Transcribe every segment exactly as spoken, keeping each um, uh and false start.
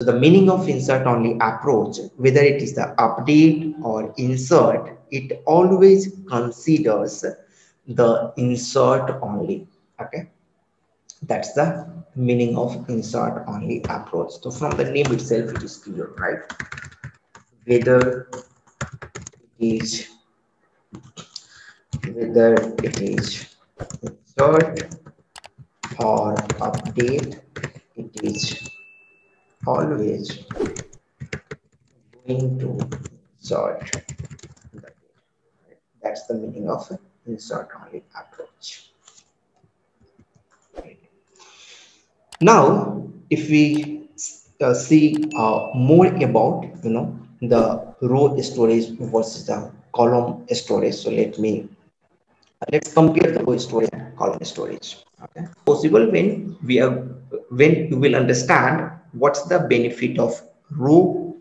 So the meaning of insert only approach, whether it is the update or insert, it always considers the insert only. Okay, that's the meaning of insert only approach. So from the name itself, it is clear, right? Whether it is whether it is insert or update, it is always going to insert. That's the meaning of insert only approach. Now, if we uh, see uh, more about, you know, the row storage versus the column storage. So let me uh, let's compare the row storage and column storage. Okay, possible when we are when you will understand what's the benefit of row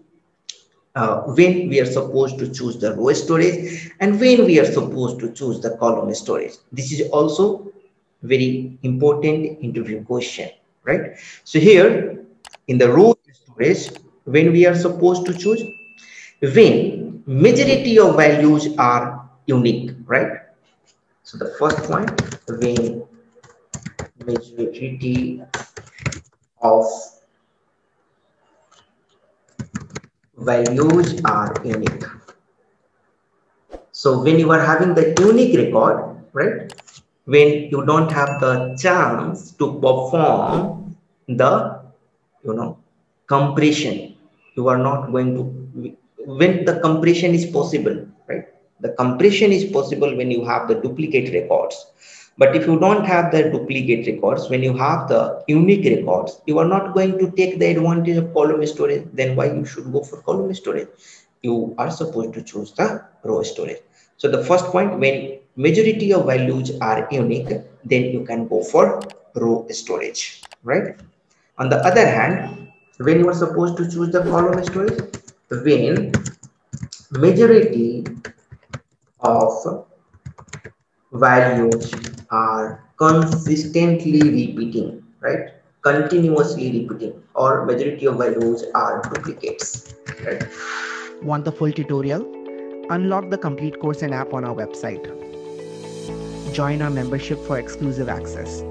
uh, when we are supposed to choose the row storage and when we are supposed to choose the column storage. This is also very important interview question, right? So here in the row storage, when we are supposed to choose, when majority of values are unique, right? So the first point, when majority of values are unique. So when you are having the unique record, right? When you don't have the chance to perform the, you know, compression, you are not going to, when the compression is possible, right? The compression is possible when you have the duplicate records. But if you don't have the duplicate records, when you have the unique records, you are not going to take the advantage of column storage. Then why you should go for column storage? You are supposed to choose the row storage. So the first point, when majority of values are unique, then you can go for row storage, right? On the other hand, when you are supposed to choose the column storage, when majority of values are consistently repeating, right? Continuously repeating, or majority of values are duplicates, right? Want the full tutorial? Unlock the complete course and app on our website. Join our membership for exclusive access.